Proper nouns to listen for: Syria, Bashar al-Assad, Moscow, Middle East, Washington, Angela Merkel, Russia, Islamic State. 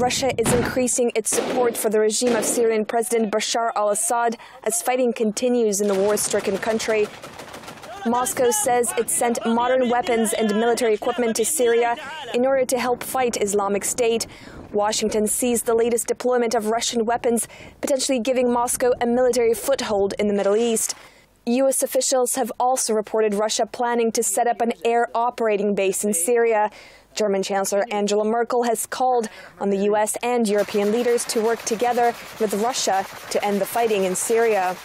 Russia is increasing its support for the regime of Syrian President Bashar al-Assad as fighting continues in the war-stricken country. Moscow says it sent modern weapons and military equipment to Syria in order to help fight Islamic State. Washington sees the latest deployment of Russian weapons, potentially giving Moscow a military foothold in the Middle East. U.S. officials have also reported Russia planning to set up an air operating base in Syria. German Chancellor Angela Merkel has called on the U.S. and European leaders to work together with Russia to end the fighting in Syria.